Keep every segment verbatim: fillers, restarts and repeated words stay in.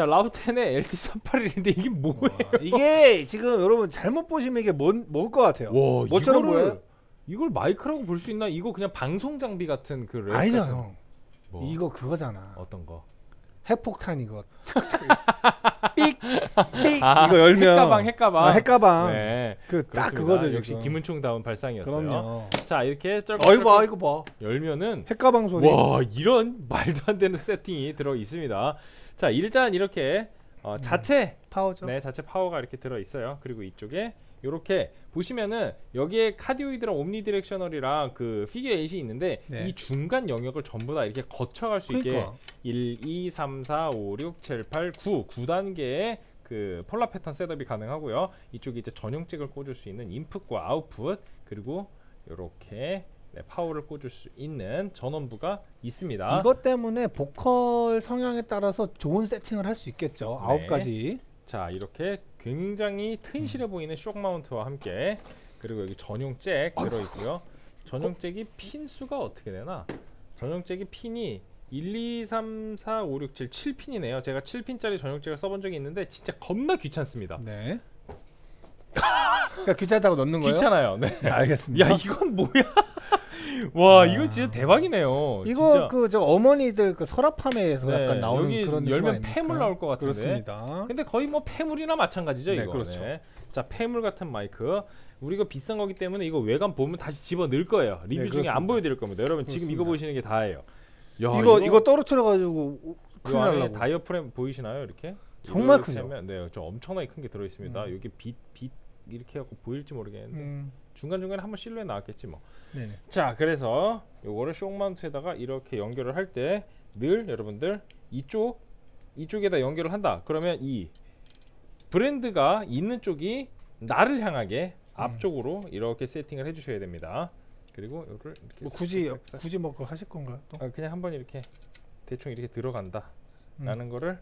자, 라우텐의 엘티 삼팔일인데 이게 뭐예요? 와, 이게 지금 여러분 잘못 보시면 이게 뭔 뭘 것 같아요. 와, 뭐처럼 보여요? 이걸 마이크라고 볼 수 있나? 이거 그냥 방송 장비 같은 그 랩 아니잖아. 뭐. 이거 그거잖아. 어떤 거? 핵폭탄 이거. 삑! 삑! 이거 열면 핵가방 핵가방. 아, 핵가방. 네. 그 딱 그거죠. 지금. 역시 김은총다운 발상이었어요. 그럼요. 자, 이렇게 쩔 쩔. 어이 봐, 이거 봐. 열면은 핵가방 소리. 와, 이런 말도 안 되는 세팅이 들어 있습니다. 자, 일단 이렇게 어, 자체 음, 파워죠. 네, 자체 파워가 이렇게 들어 있어요. 그리고 이쪽에 요렇게 보시면은 여기에 카디오이드랑 옴니디렉셔널이랑 그 피규어 에잇이 있는데 네. 이 중간 영역을 전부 다 이렇게 거쳐갈 수 그러니까. 있게 일, 이, 삼, 사, 오, 육, 칠, 팔, 구 구 단계의 그 폴라 패턴 셋업이 가능하고요. 이쪽에 이제 전용잭을 꽂을 수 있는 인풋과 아웃풋 그리고 요렇게 네, 파워를 꽂을 수 있는 전원부가 있습니다. 이것 때문에 보컬 성향에 따라서 좋은 세팅을 할 수 있겠죠. 네. 아홉 가지. 자, 이렇게 굉장히 튼실해 음. 보이는 숏 마운트와 함께 그리고 여기 전용 잭 들어있고요. 전용 잭이 핀 수가 어떻게 되나? 전용 잭이 핀이 일, 이, 삼, 사, 오, 육, 칠 칠 핀이네요 제가 칠 핀짜리 전용 잭을 써본 적이 있는데 진짜 겁나 귀찮습니다. 네. 그러니까 귀찮다고 넣는 거예요? 귀찮아요. 네. 네, 알겠습니다. 야, 이건 뭐야? 와, 아. 이거 진짜 대박이네요. 이거 그 저 어머니들 그 서랍함에서 네, 약간 나오는 여기 그런 열면 폐물 나올 것 같은데. 그렇습니다. 근데 거의 뭐 폐물이나 마찬가지죠. 네, 이거. 그렇죠. 네. 자, 폐물 같은 마이크. 우리 이거 비싼 거기 때문에 이거 외관 보면 다시 집어 넣을 거예요. 리뷰 네, 중에 안 보여드릴 겁니다. 여러분 그렇습니다. 지금 이거 보시는 게 다예요. 야, 이거 이거, 이거 떨어뜨려가지고 큰일 날라고. 다이어프램 보이시나요? 이렇게 정말 이렇게 크죠. 하면, 네, 좀 엄청나게 큰 게 들어있습니다. 음. 여기 빛 빛 이렇게 해갖고 보일지 모르겠는데. 음. 중간중간에 한번 실루엣 나왔겠지 뭐. 네네. 자, 그래서 요거를 숏마운트에다가 이렇게 연결을 할 때 늘 여러분들 이쪽 이쪽에다 연결을 한다 그러면 이 브랜드가 있는 쪽이 나를 향하게 음. 앞쪽으로 이렇게 세팅을 해주셔야 됩니다. 그리고 요를 이렇게 뭐 굳이 싹싹. 굳이 뭐 그거 하실 건가요? 또? 아, 그냥 한번 이렇게 대충 이렇게 들어간다 음. 라는 거를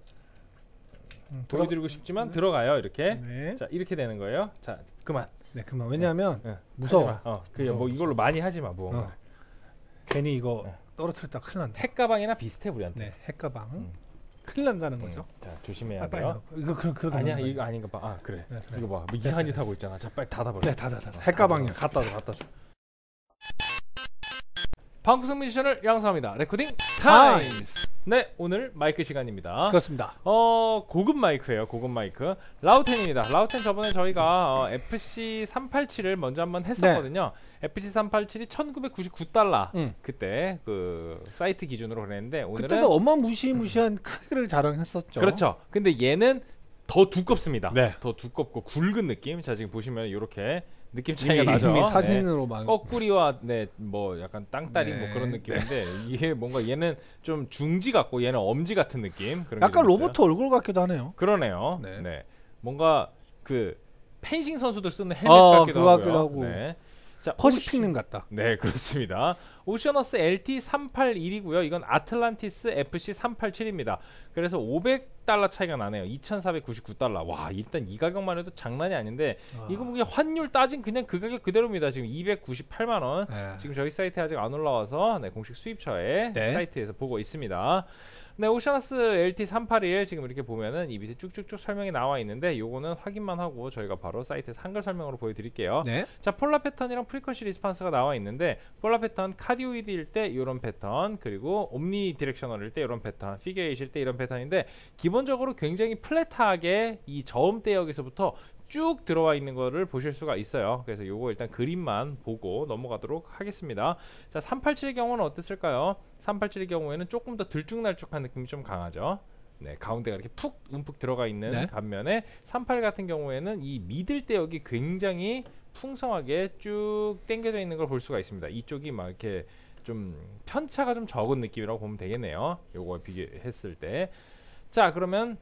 음, 보여드리고 싶지만 네. 들어가요 이렇게. 네. 자, 이렇게 되는 거예요. 자, 그만. 네, 그만. 왜냐하면 네. 무서워. 어, 그냥 뭐 이걸로 많이 하지 마. 무언가. 어. 괜히 이거 어. 떨어뜨렸다 큰일 난다. 핵가방이나 비슷해 우리한테. 네, 핵가방. 음. 큰일 난다는 거죠. 음. 자, 조심해야 아, 돼요. 이거 그, 그, 아니야, 이거 아닌가 봐. 아, 그래. 네, 그래. 이거 봐, 뭐 이상한 짓 하고 있잖아. 자, 빨리 닫아버려. 네, 닫아, 닫아. 핵가방이야. 갖다 줘, 갖다 줘. 방구석 뮤지션을 양성합니다. 레코딩 타임스. 네, 오늘 마이크 시간입니다. 그렇습니다. 어, 고급 마이크예요. 고급 마이크 라우텐입니다. 라우텐 저번에 저희가 어, 에프씨 삼팔칠을 먼저 한번 했었거든요. 네. 에프씨 삼팔칠이 천구백구십구 달러 음. 그때 그 사이트 기준으로 그랬는데 오늘은 그때도 어마무시무시한 음. 크기를 자랑했었죠. 그렇죠. 근데 얘는 더 두껍습니다. 네. 더 두껍고 굵은 느낌. 자, 지금 보시면 이렇게 느낌 차이가 이미, 나죠. 이미 사진으로만 네. 거꾸리와 네 뭐 약간 땅따리 네. 뭐 그런 느낌인데 네. 이게 뭔가 얘는 좀 중지 같고 얘는 엄지 같은 느낌. 그런 약간 로봇 얼굴 같기도 하네요. 그러네요. 네. 네. 뭔가 그 펜싱 선수들 쓰는 헬멧 어, 같기도 하고요. 같기도 하고. 네. 자, 퍼시픽님 같다. 네, 그렇습니다. 오셔너스 엘티 삼팔일이고요. 이건 아틀란티스 에프씨 삼팔칠입니다. 그래서 오백 달러 차이가 나네요. 이천사백구십구 달러. 와, 일단 이 가격만 해도 장난이 아닌데 아. 이거 뭐 그냥 환율 따진 그냥 그 가격 그대로입니다. 지금 이백구십팔만 원. 네. 지금 저희 사이트에 아직 안 올라와서 네, 공식 수입처에 네. 사이트에서 보고 있습니다. 네, 오셔너스 엘티 삼팔일 지금 이렇게 보면은 이 밑에 쭉쭉쭉 설명이 나와 있는데 요거는 확인만 하고 저희가 바로 사이트에서 한글 설명으로 보여드릴게요. 네? 자, 폴라 패턴이랑 프리퀀시 리스판스가 나와 있는데 폴라 패턴 카디오이드일 때 요런 패턴 그리고 옴니 디렉셔널일 때 요런 패턴 피규어 에잇일 때 이런 패턴인데 기본적으로 굉장히 플랫하게 이 저음대역에서부터 쭉 들어와 있는 거를 보실 수가 있어요. 그래서 요거 일단 그림만 보고 넘어가도록 하겠습니다. 자, 삼팔칠의 경우는 어땠을까요? 삼팔칠의 경우에는 조금 더 들쭉날쭉한 느낌이 좀 강하죠. 네, 가운데가 이렇게 푹 움푹 들어가 있는 네. 반면에 삼팔 같은 경우에는 이 미들 대역이 굉장히 풍성하게 쭉 당겨져 있는 걸 볼 수가 있습니다. 이쪽이 막 이렇게 좀 편차가 좀 적은 느낌이라고 보면 되겠네요. 요거 비교했을 때. 자, 그러면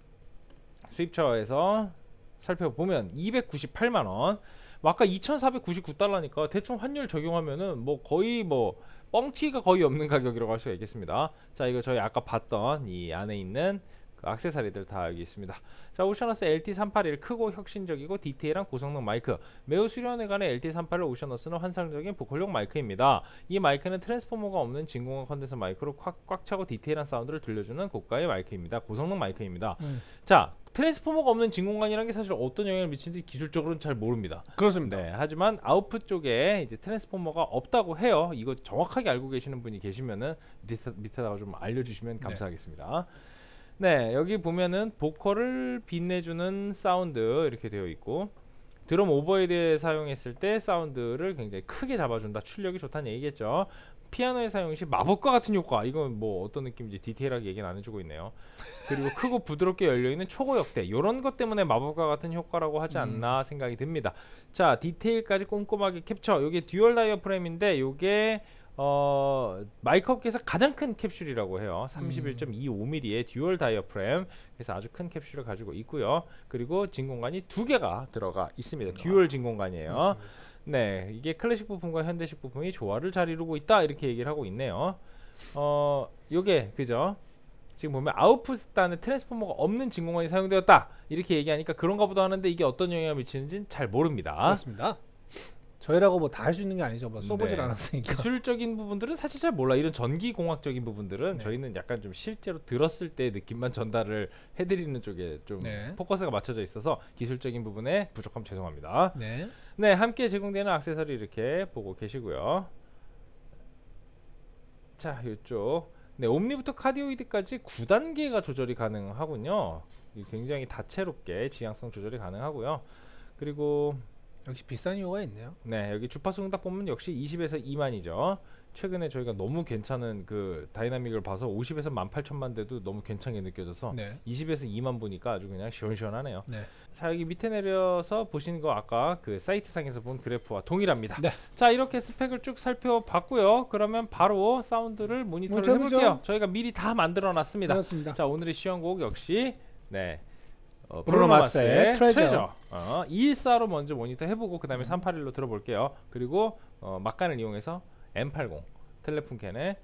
수입처에서 살펴보면 이백구십팔만 원. 아까 이천사백구십구 달러니까 대충 환율 적용하면은 뭐 거의 뭐 뻥튀가 거의 없는 가격이라고 할 수가 있겠습니다. 자, 이거 저희 아까 봤던 이 안에 있는 액세서리들 다 여기 있습니다. 자, 오셔너스 엘티 삼팔일 크고 혁신적이고 디테일한 고성능 마이크, 매우 수려해가는 엘티 삼팔일 오셔너스는 환상적인 보컬용 마이크입니다. 이 마이크는 트랜스포머가 없는 진공관 컨덴서 마이크로 꽉꽉 차고 디테일한 사운드를 들려주는 고가의 마이크입니다. 고성능 마이크입니다. 음. 자, 트랜스포머가 없는 진공관이라는 게 사실 어떤 영향을 미친지 기술적으로는 잘 모릅니다. 그렇습니다. 네, 하지만 아웃풋 쪽에 이제 트랜스포머가 없다고 해요. 이거 정확하게 알고 계시는 분이 계시면은 밑에, 밑에다가 좀 알려주시면 감사하겠습니다. 네. 네, 여기 보면은 보컬을 빛내주는 사운드 이렇게 되어 있고, 드럼 오버헤드에 사용했을 때 사운드를 굉장히 크게 잡아준다, 출력이 좋다는 얘기겠죠. 피아노에 사용 시 마법과 같은 효과, 이건 뭐 어떤 느낌인지 디테일하게 얘기는 안 해주고 있네요. 그리고 크고 부드럽게 열려있는 초고역대, 이런 것 때문에 마법과 같은 효과라고 하지 않나 생각이 듭니다. 자, 디테일까지 꼼꼼하게 캡처. 요게 듀얼 다이어프램인데 요게 어, 마이크 업계에서 가장 큰 캡슐이라고 해요. 삼십일 점 이오 밀리미터의 듀얼 다이어프램, 그래서 아주 큰 캡슐을 가지고 있고요. 그리고 진공관이 두 개가 들어가 있습니다. 듀얼 진공관이에요. 맞습니다. 네, 이게 클래식 부품과 현대식 부품이 조화를 잘 이루고 있다, 이렇게 얘기를 하고 있네요. 어, 요게 그죠? 지금 보면 아웃풋 단에 트랜스포머가 없는 진공관이 사용되었다, 이렇게 얘기하니까 그런가 보다 하는데 이게 어떤 영향을 미치는지는 잘 모릅니다. 맞습니다. 저희라고 뭐 다 할 수 있는 게 아니죠. 뭐 써보질 네. 않았으니까. 기술적인 부분들은 사실 잘 몰라. 이런 전기공학적인 부분들은 네. 저희는 약간 좀 실제로 들었을 때 느낌만 전달을 해드리는 쪽에 좀 네. 포커스가 맞춰져 있어서 기술적인 부분에 부족함 죄송합니다. 네. 네, 함께 제공되는 액세서리 이렇게 보고 계시고요. 자, 이쪽. 네, 옴니부터 카디오이드까지 구 단계가 조절이 가능하군요. 굉장히 다채롭게 지향성 조절이 가능하고요. 그리고 역시 비싼 이유가 있네요. 네, 여기 주파수 응답 보면 역시 이십에서 이만이죠. 최근에 저희가 너무 괜찮은 그 다이나믹을 봐서 오십에서 만 팔천만 대도 너무 괜찮게 느껴져서 네. 이십에서 이만 보니까 아주 그냥 시원시원하네요. 네. 자, 여기 밑에 내려서 보시는 거 아까 그 사이트상에서 본 그래프와 동일합니다. 네. 자, 이렇게 스펙을 쭉 살펴봤고요. 그러면 바로 사운드를 모니터를 해볼게요. 저희가 미리 다 만들어놨습니다. 그렇습니다. 자, 오늘의 시연곡 역시 네. 어, 브로마스의 트레저, 트레저. 어, 이백십사로 먼저 모니터 해보고 그 다음에 삼백팔십일로 들어볼게요. 그리고 어, 막간을 이용해서 엠팔십 텔레폰캔의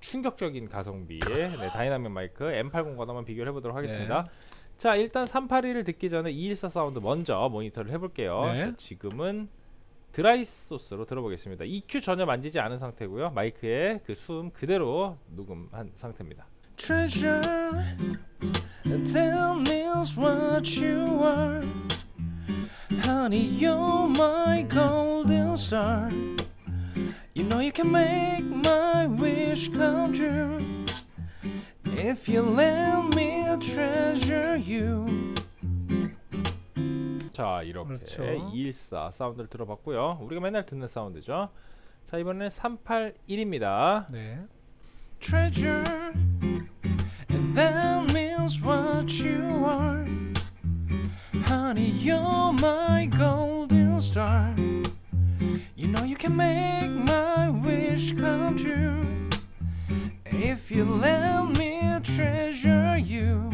충격적인 가성비의 네, 다이나믹 마이크 엠팔십과만 비교를 해보도록 하겠습니다. 네. 자, 일단 삼백팔십일을 듣기 전에 이백십사 사운드 먼저 모니터를 해볼게요. 네. 자, 지금은 드라이 소스로 들어보겠습니다. 이큐 전혀 만지지 않은 상태고요. 마이크의 그 숨 그대로 녹음한 상태입니다. Treasure, tell me what you are. Honey, you're my golden star. You know you can make my wish come true. If you let me treasure you. 자, 이렇게 그렇죠. 이백십사 사운드를 들어봤고요. 우리가 맨날 듣는 사운드죠. 자, 이번에는 삼백팔십일입니다. 네. Treasure. That means what you are. Honey, you're my golden star. You know you can make my wish come true. If you let me treasure you.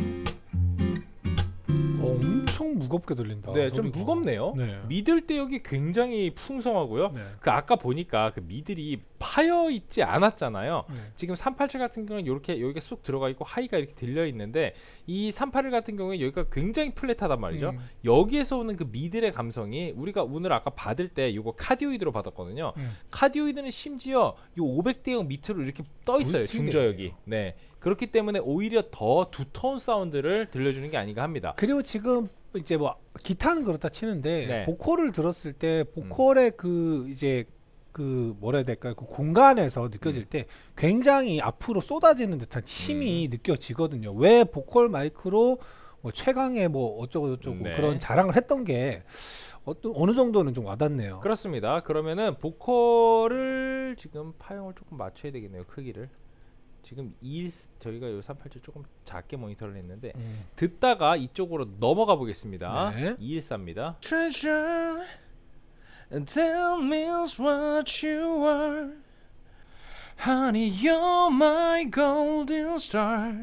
어, 엄청 무겁게 들린다. 네, 소리가. 좀 무겁네요. 네. 미들 대역이 굉장히 풍성하고요. 네. 그 아까 보니까 그 미들이 파여 있지 않았잖아요. 네. 지금 삼백팔십칠 같은 경우는 이렇게 여기가 쑥 들어가 있고 하이가 이렇게 들려 있는데 이 삼백팔십일 같은 경우에 여기가 굉장히 플랫하단 말이죠. 음. 여기에서 오는 그 미들의 감성이 우리가 오늘 아까 받을 때 이거 카디오이드로 받았거든요. 음. 카디오이드는 심지어 이 오백 대역 밑으로 이렇게 떠 있어요. 중저역이. 네. 그렇기 때문에 오히려 더 두터운 사운드를 들려주는 게 아닌가 합니다. 그리고 지금 이제 뭐 기타는 그렇다 치는데 네. 보컬을 들었을 때 보컬의 음. 그 이제 그 뭐라 해야 될까요? 그 공간에서 느껴질 음. 때 굉장히 앞으로 쏟아지는 듯한 힘이 음. 느껴지거든요. 왜 보컬 마이크로 뭐 최강의 뭐 어쩌고저쩌고 네. 그런 자랑을 했던 게 어떤 어느 정도는 좀 와닿네요. 그렇습니다. 그러면은 보컬을 지금 파형을 조금 맞춰야 되겠네요. 크기를. 지금 이 저희가 요 삼백팔십칠 조금 작게 모니터를 했는데 음. 듣다가 이쪽으로 넘어가 보겠습니다. 네. 이백십사입니다. Treasure, tell me what you are. Honey, you're my golden star.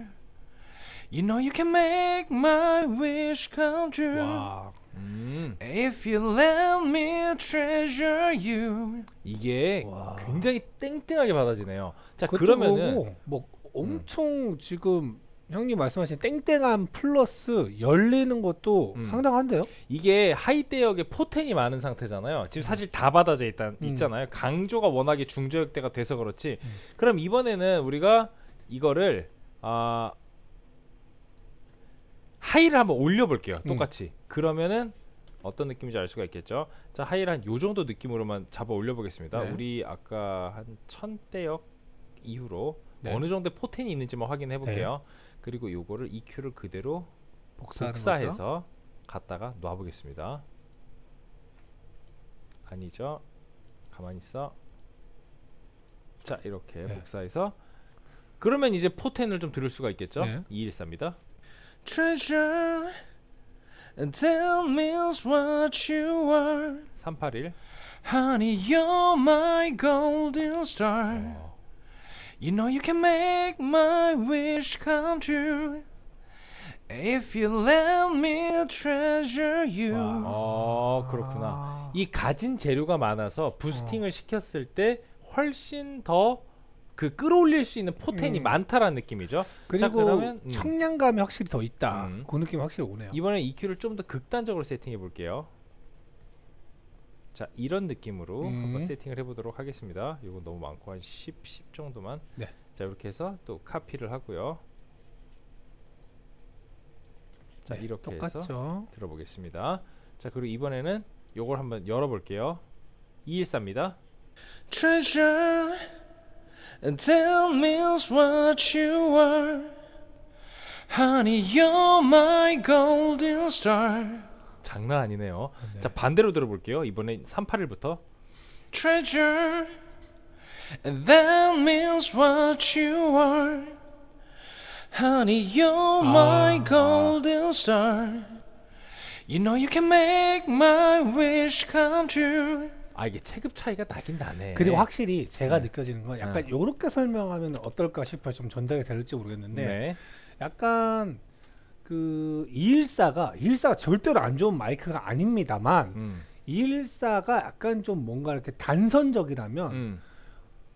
You know you can make my wish come true. 와. 음. If you let me treasure you. 이게 와. 굉장히 땡땡하게 받아지네요. 자, 그러면은 뭐 엄청 음. 지금 형님 말씀하신 땡땡함 플러스 열리는 것도 음. 상당한데요? 이게 하이대역에 포텐이 많은 상태잖아요. 지금 사실 다 받아져 있다, 음. 있잖아요. 강조가 워낙에 중저역대가 돼서 그렇지. 음. 그럼 이번에는 우리가 이거를 아, 하이를 한번 올려볼게요. 똑같이. 음. 그러면은 어떤 느낌인지 알 수가 있겠죠. 자, 하이를 한 요정도 느낌으로만 잡아 올려보겠습니다. 네. 우리 아까 한 천대역 이후로 네. 어느 정도 포텐이 있는지만 확인해 볼게요. 네. 그리고 요거를 이큐를 그대로 복사해서 거죠? 갖다가 놔 보겠습니다. 아니죠, 가만히 있어. 자, 이렇게 네. 복사해서 그러면 이제 포텐을 좀 들을 수가 있겠죠. 네. 이백십사입니다 Tell me what you are. 삼백팔십일 Honey, you're my golden star. 어. You know you can make my wish come true. If you let me treasure you. 와. 어, 그렇구나. 이 가진 재료가 많아서 부스팅을 어. 시켰을 때 훨씬 더 그 끌어올릴 수 있는 포텐이 음. 많다라는 느낌이죠. 그리고 자, 그러면, 음. 청량감이 확실히 더 있다. 음. 그 느낌이 확실히 오네요. 이번엔 이큐를 좀 더 극단적으로 세팅해 볼게요. 자, 이런 느낌으로 음. 한번 세팅을 해보도록 하겠습니다. 이건 너무 많고 한 십, 십 정도만. 네. 자, 이렇게 해서 또 카피를 하고요. 자, 네, 이렇게 똑같죠. 해서 들어보겠습니다. 자, 그리고 이번에는 요걸 한번 열어볼게요. 이백십사입니다 Treasure. Tell me what you are. Honey, you're my golden star. 장난 아니네요. 네. 자, 반대로 들어볼게요. 이번엔 삼백팔십일부터 Treasure. That means what you are. Honey, you're 아, my golden 아. star. You know you can make my wish come true. 아, 이게 체급 차이가 나긴 나네. 그리고 확실히 제가 네. 느껴지는 건 약간 요렇게 아. 설명하면 어떨까 싶어요. 좀 전달이 될지 모르겠는데 네. 약간 그 이백십사가 이백십사가 절대로 안 좋은 마이크가 아닙니다만 음. 이백십사가 약간 좀 뭔가 이렇게 단선적이라면 음.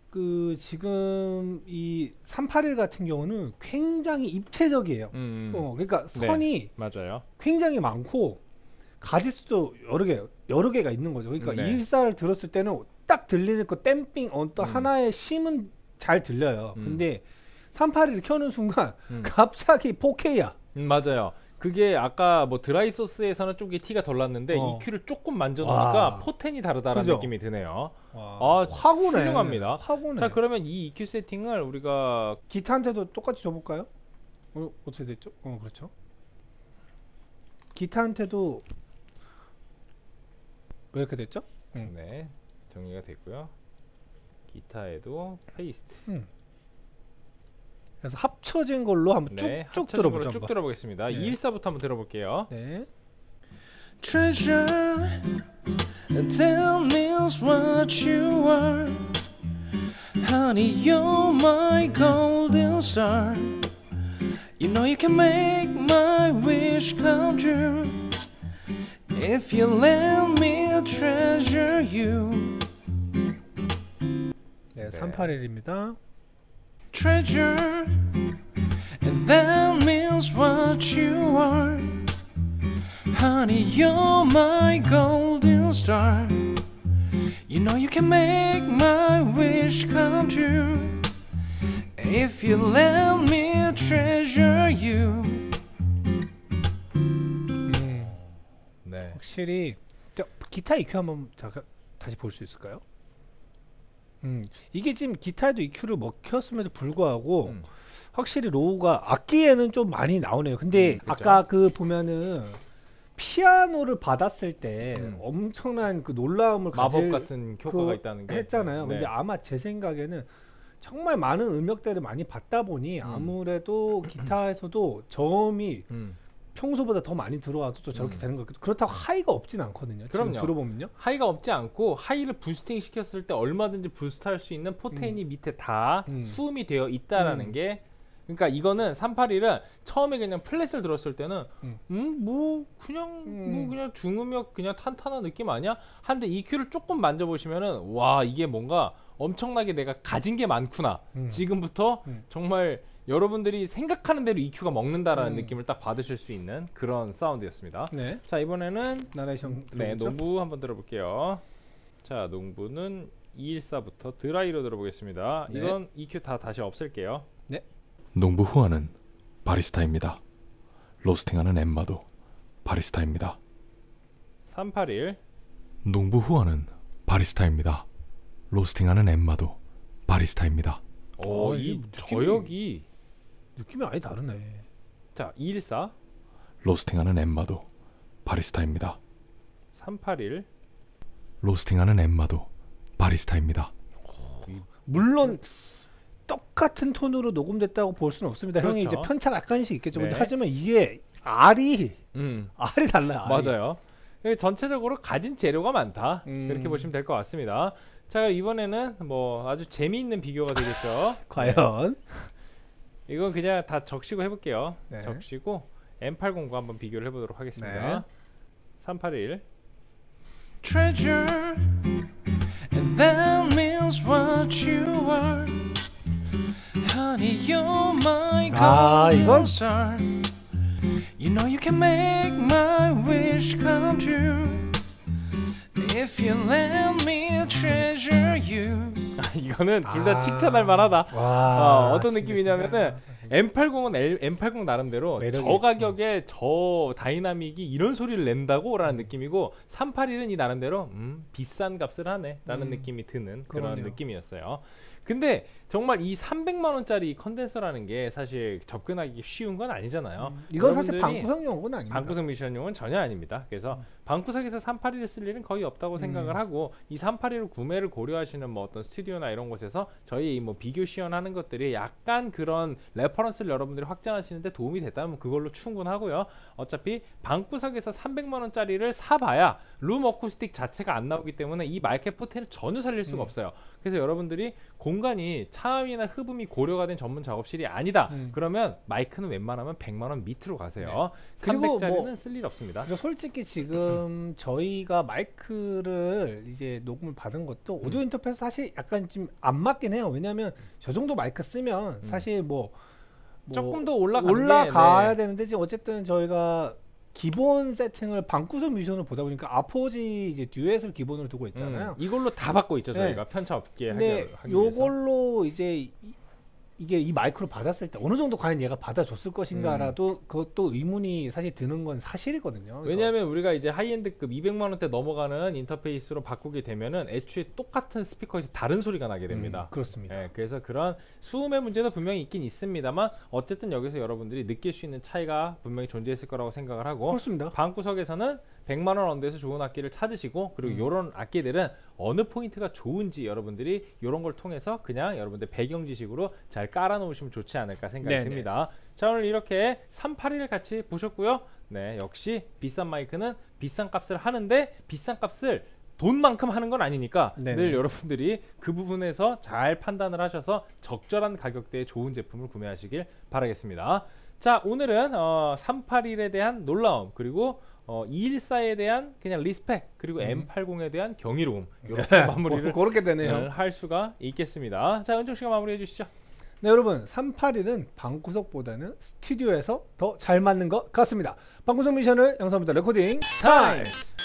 그 지금 이 삼백팔십일 같은 경우는 굉장히 입체적이에요. 음. 어, 그러니까 선이 네. 맞아요. 굉장히 많고 가짓수도 여러 개, 여러 개가 있는 거죠. 그러니까 네. 이백십사를 들었을 때는 딱 들리는 그 댐핑 언더 음. 하나의 심은 잘 들려요. 음. 근데 삼백팔십일을 켜는 순간 음. 갑자기 포케이야. 음, 맞아요. 그게 아까 뭐 드라이 소스에서는 좀 티가 덜 났는데 어. 이큐를 조금 만져놓으니까 포텐이 다르다는 느낌이 드네요. 와. 아, 화고네. 훌륭합니다. 화고네. 자, 그러면 이 이큐 세팅을 우리가 기타한테도 똑같이 줘볼까요? 어, 어떻게 됐죠? 어, 그렇죠. 기타한테도 왜 이렇게 됐죠? 응. 네, 정리가 됐고요. 기타에도 페이스트. 응. 그래서 합쳐진 걸로 한번 네, 쭉쭉 들어보죠. 쭉 들어보겠습니다. 네. 이백십사부터 한번 들어볼게요. 네. Treasure, tell me what you are. Honey, you're my golden star. You know you can make my wish come true. If you let me treasure you. 네, 삼백팔십일입니다. Treasure and that means what you are. Honey, you're my golden star. You know you can make my wish come true. If you let me treasure you. 네. 확실히 기타 이큐 한번 자, 다시 볼 수 있을까요? 음, 이게 지금 기타에도 이큐를 먹혔음에도 불구하고 음. 확실히 로우가 악기에는 좀 많이 나오네요. 근데 음, 그렇죠. 아까 그 보면은 피아노를 받았을 때 음. 엄청난 그 놀라움을 마법 같은 효과가 있다는 게 했잖아요. 네. 근데 아마 제 생각에는 정말 많은 음역대를 많이 받다 보니 음. 아무래도 기타에서도 저음이 음. 평소보다 더 많이 들어와도 또 저렇게 음. 되는 거겠죠. 그렇다고 하이가 없진 않거든요. 그럼요. 지금 들어보면요. 하이가 없지 않고 하이를 부스팅 시켰을 때 얼마든지 부스트할 수 있는 포텐이 음. 밑에 다 음. 수음이 되어 있다라는 음. 게. 그러니까 이거는 삼백팔십일은 처음에 그냥 플랫을 들었을 때는 음 뭐 음, 그냥 음. 뭐 그냥 중음역 그냥 탄탄한 느낌 아니야? 한데 이큐를 조금 만져보시면은 와, 이게 뭔가 엄청나게 내가 가진 게 많구나. 음. 지금부터 음. 정말 여러분들이 생각하는 대로 이큐가 먹는다라는 음. 느낌을 딱 받으실 수 있는 그런 사운드였습니다. 네. 자, 이번에는 나레이션 네, 농부 한번 들어볼게요. 자, 농부는 이백십사부터 드라이로 들어보겠습니다. 네. 이건 이큐 다 다시 없앨게요. 네. 농부 후아는 바리스타입니다. 로스팅하는 엠마도 바리스타입니다. 삼백팔십일. 농부 후아는 바리스타입니다. 로스팅하는 엠마도 바리스타입니다. 오, 이 느낌이, 저역이 느낌이 아예 다르네. 자, 이백십사. 로스팅하는 엠마도 바리스타입니다. 삼백팔십일. 로스팅하는 엠마도 바리스타입니다. 오, 물론 똑같은 톤으로 녹음됐다고 볼 수는 없습니다. 그렇죠. 형이 이제 편차가 약간씩 있겠죠. 네. 근데 하지만 이게 R이 음. R이 달라요. R이. 맞아요. 전체적으로 가진 재료가 많다. 음. 그렇게 보시면 될 것 같습니다. 자, 이번에는 뭐 아주 재미있는 비교가 되겠죠. 과연? 네. 이건 그냥 다 적시고 해볼게요. 네. 적시고 엠팔십과 한번 비교를 해보도록 하겠습니다. 네. 삼백팔십일. Treasure and that means what you are. Honey, you're my golden star. You know you can make my wish come true. If you let me treasure you. 아, 이거는 둘 다 아, 칭찬할 만하다. 와, 어, 어떤 느낌이냐면은 엠팔십은 L, 엠팔십 나름대로 저 가격에 저 다이나믹이 이런 소리를 낸다고 라는 느낌이고, 삼백팔십일은 이 나름대로 음, 비싼 값을 하네 라는 음, 느낌이 드는 그런 그러네요. 느낌이었어요. 근데 정말 이 삼백만 원짜리 컨덴서라는 게 사실 접근하기 쉬운 건 아니잖아요. 음, 이건 사실 방구석용은 아닙니다. 방구석 미션용은 전혀 아닙니다. 그래서 음. 방구석에서 삼백팔십일을 쓸 일은 거의 없다고 생각을 음. 하고, 이 삼백팔십일을 구매를 고려하시는 뭐 어떤 스튜디오나 이런 곳에서 저희 뭐 비교 시연하는 것들이 약간 그런 레퍼런스를 여러분들이 확장하시는데 도움이 됐다면 그걸로 충분하고요. 어차피 방구석에서 삼백만 원짜리를 사봐야 룸 어쿠스틱 자체가 안 나오기 때문에 이 마이크 포텐을 전혀 살릴 수가 음. 없어요. 그래서 여러분들이 공간이 차음이나 흡음이 고려가 된 전문 작업실이 아니다. 음. 그러면 마이크는 웬만하면 백만 원 밑으로 가세요. 네. 삼백짜리는 뭐 쓸 일 없습니다. 솔직히 지금 저희가 마이크를 이제 녹음을 받은 것도 음. 오디오 인터페이스 사실 약간 좀 안 맞긴 해요. 왜냐하면 저 정도 마이크 쓰면 사실 뭐, 뭐 조금 더 올라가는 올라가야 게, 네. 되는데, 지금 어쨌든 저희가 기본 세팅을 방구석 뮤지션을 보다 보니까 아포지 이제 듀엣을 기본으로 두고 있잖아요. 음, 이걸로 다 받고 있죠. 저희가 네. 편차 없게 하기 위해서. 근데 요걸로 이제 이, 이게 이 마이크로 받았을 때 어느 정도 과연 얘가 받아줬을 것인가라도 음. 그것도 의문이 사실 드는 건 사실이거든요. 왜냐하면 이거. 우리가 이제 하이엔드급 이백만 원대 넘어가는 인터페이스로 바꾸게 되면은 애초에 똑같은 스피커에서 다른 소리가 나게 됩니다. 음, 그렇습니다. 네, 그래서 그런 수음의 문제도 분명히 있긴 있습니다만, 어쨌든 여기서 여러분들이 느낄 수 있는 차이가 분명히 존재했을 거라고 생각을 하고, 그렇습니다. 방구석에서는 백만 원 언더에서 좋은 악기를 찾으시고, 그리고 이런 음. 악기들은 어느 포인트가 좋은지 여러분들이 이런 걸 통해서 그냥 여러분들 배경 지식으로 잘 깔아놓으시면 좋지 않을까 생각이 네네. 듭니다. 자, 오늘 이렇게 삼백팔십일 같이 보셨고요. 네, 역시 비싼 마이크는 비싼 값을 하는데 비싼 값을 돈만큼 하는 건 아니니까 네네. 늘 여러분들이 그 부분에서 잘 판단을 하셔서 적절한 가격대에 좋은 제품을 구매하시길 바라겠습니다. 자, 오늘은 어, 삼백팔십일에 대한 놀라움, 그리고 어, 이백십사에 대한 그냥 리스펙, 그리고 음. 엠팔십에 대한 경이로움, 이렇게 마무리를 그렇게 되네요. 할 수가 있겠습니다. 자, 은총 씨가 마무리해 주시죠. 네, 여러분, 삼백팔십일은 방구석보다는 스튜디오에서 더 잘 맞는 것 같습니다. 방구석 미션을 영상입니다. 레코딩 타임스.